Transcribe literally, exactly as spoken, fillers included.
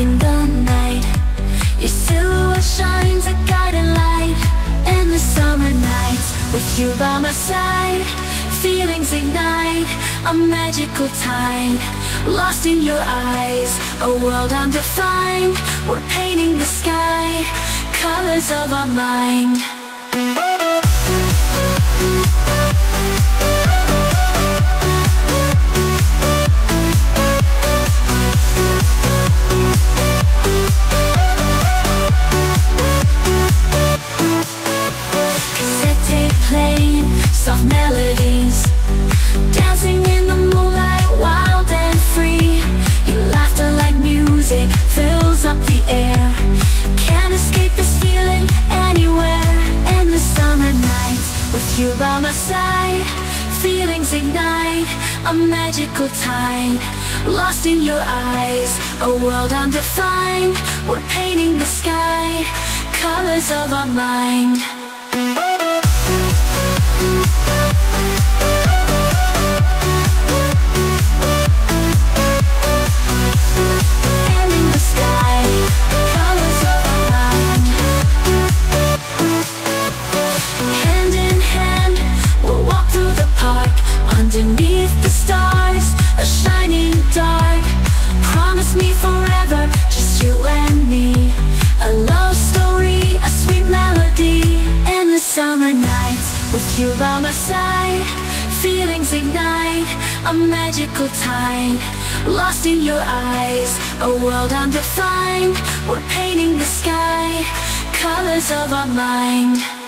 in the night. Your silhouette shines a guiding light in the summer nights. With you by my side, feelings ignite, a magical time lost in your eyes. A world undefined, we're painting the sky, colors of our mind. Soft melodies, dancing in the moonlight, wild and free. Your laughter like music fills up the air. Can't escape this feeling anywhere in the summer nights. With you by my side, feelings ignite, a magical time lost in your eyes. A world undefined, we're painting the sky, colors of our mind. Underneath the stars, a shining dark. Promise me forever, just you and me. A love story, a sweet melody in the summer nights. With you by my side, feelings ignite, a magical time lost in your eyes. A world undefined, we're painting the sky, colors of our mind.